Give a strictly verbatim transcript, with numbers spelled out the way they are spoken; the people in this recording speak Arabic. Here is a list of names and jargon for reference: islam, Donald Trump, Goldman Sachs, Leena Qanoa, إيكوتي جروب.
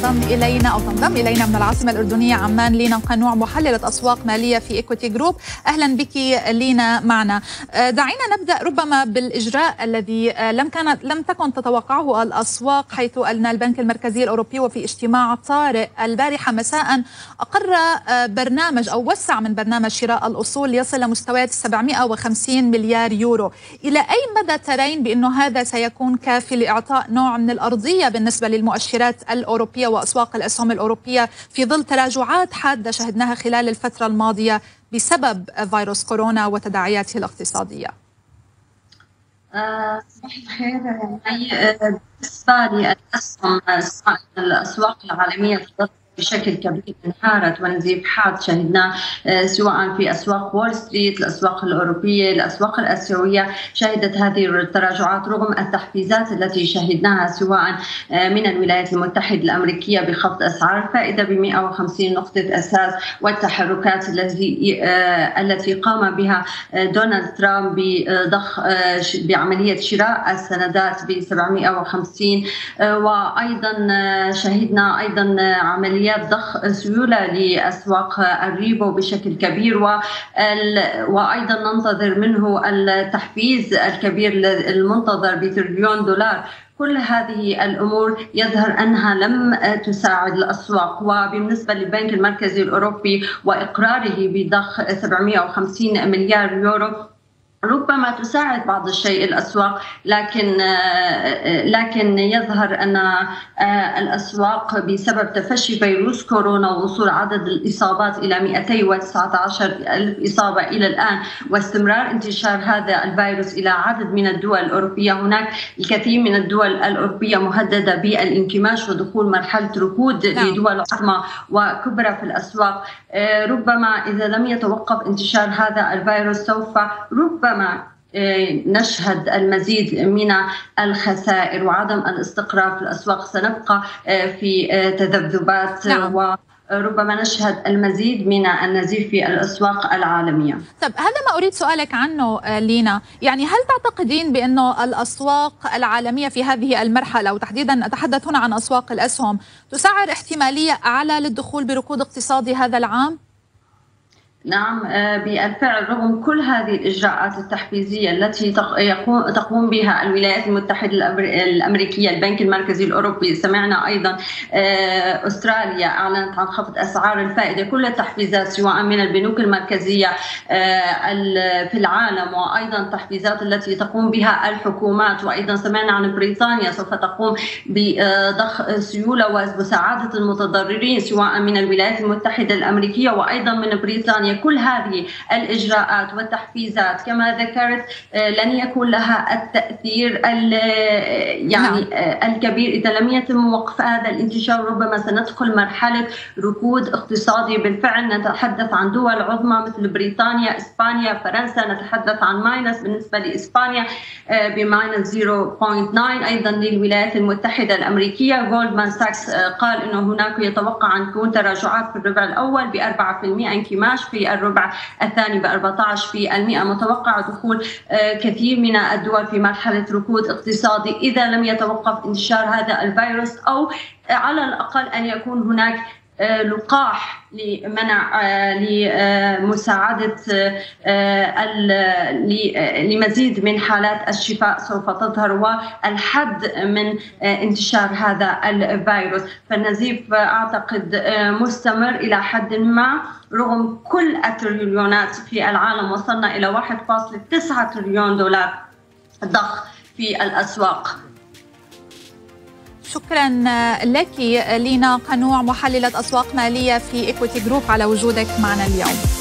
تنضم إلينا أو تنضم إلينا من العاصمة الأردنية عمان لينا قنوع، محللة أسواق مالية في إيكوتي جروب. أهلا بك لينا معنا. دعينا نبدأ ربما بالإجراء الذي لم كانت لم تكن تتوقعه الأسواق، حيث أن البنك المركزي الأوروبي وفي اجتماع طارئ البارحة مساء أقر برنامج أو وسع من برنامج شراء الأصول يصل لمستويات سبعمئة وخمسين مليار يورو. إلى أي مدى ترين بأنه هذا سيكون كافي لإعطاء نوع من الأرضية بالنسبة للمؤشرات الأوروبية وأسواق الأسهم الأوروبية في ظل تراجعات حادة شهدناها خلال الفترة الماضية بسبب فيروس كورونا وتداعياته الاقتصادية؟ صباح الخير. يعني بالنسبة للأسهم، الأسواق العالمية بشكل كبير انهارت، ونزيف حاد شهدناه سواء في اسواق وول ستريت، الاسواق الاوروبيه، الاسواق الاسيويه، شهدت هذه التراجعات رغم التحفيزات التي شهدناها سواء من الولايات المتحده الامريكيه بخفض اسعار الفائده ب مئة وخمسين نقطه اساس، والتحركات التي التي قام بها دونالد ترامب بضخ بعمليه شراء السندات ب سبعمئة وخمسين، وايضا شهدنا ايضا عمليه ضخ سيولة لأسواق الريبو بشكل كبير، وأيضا ننتظر منه التحفيز الكبير المنتظر بتريليون دولار. كل هذه الأمور يظهر أنها لم تساعد الأسواق. وبالنسبة للبنك المركزي الأوروبي وإقراره بضخ سبعمئة وخمسين مليار يورو، ربما تساعد بعض الشيء الأسواق، لكن لكن يظهر أن الأسواق بسبب تفشي فيروس كورونا ووصول عدد الإصابات إلى مئتين وتسعة عشر ألف إصابة إلى الآن، واستمرار انتشار هذا الفيروس إلى عدد من الدول الأوروبية، هناك الكثير من الدول الأوروبية مهددة بالانكماش ودخول مرحلة ركود لدول عظمى وكبرى في الأسواق. ربما إذا لم يتوقف انتشار هذا الفيروس سوف ربما ربما نشهد المزيد من الخسائر وعدم الاستقرار في الأسواق. سنبقى في تذبذبات نعم. وربما نشهد المزيد من النزيف في الأسواق العالمية. طب هذا ما أريد سؤالك عنه لينا، يعني هل تعتقدين بأنه الأسواق العالمية في هذه المرحلة، وتحديدا أتحدث هنا عن أسواق الأسهم، تسعر احتمالية أعلى للدخول بركود اقتصادي هذا العام؟ نعم بالفعل، رغم كل هذه الإجراءات التحفيزية التي تقوم بها الولايات المتحدة الأمريكية، البنك المركزي الأوروبي، سمعنا أيضا أستراليا أعلنت عن خفض أسعار الفائدة، كل التحفيزات سواء من البنوك المركزية في العالم، وأيضا التحفيزات التي تقوم بها الحكومات، وأيضا سمعنا عن بريطانيا سوف تقوم بضخ سيولة ومساعدة المتضررين سواء من الولايات المتحدة الأمريكية وأيضا من بريطانيا. كل هذه الإجراءات والتحفيزات كما ذكرت لن يكون لها التأثير يعني الكبير إذا لم يتم وقف هذا الانتشار. ربما سندخل مرحلة ركود اقتصادي بالفعل، نتحدث عن دول عظمى مثل بريطانيا، إسبانيا، فرنسا، نتحدث عن ماينس بالنسبة لإسبانيا بماينس صفر فاصلة تسعة، أيضا للولايات المتحدة الأمريكية. جولدمان ساكس قال أنه هناك يتوقع أن تكون تراجعات في الربع الأول ب أربعة بالمئة، انكماش في الربع الثاني ب أربعة عشر بالمئة. متوقع دخول كثير من الدول في مرحلة ركود اقتصادي إذا لم يتوقف انتشار هذا الفيروس، أو على الأقل أن يكون هناك لقاح لمنع لمساعدة لمزيد من حالات الشفاء سوف تظهر، والحد من انتشار هذا الفيروس. فالنزيف أعتقد مستمر إلى حد ما رغم كل التريليونات في العالم، وصلنا إلى واحد فاصلة تسعة تريليون دولار ضخ في الأسواق. شكرا لك لينا قنوع، محللة أسواق مالية في إيكوتي جروب، على وجودك معنا اليوم.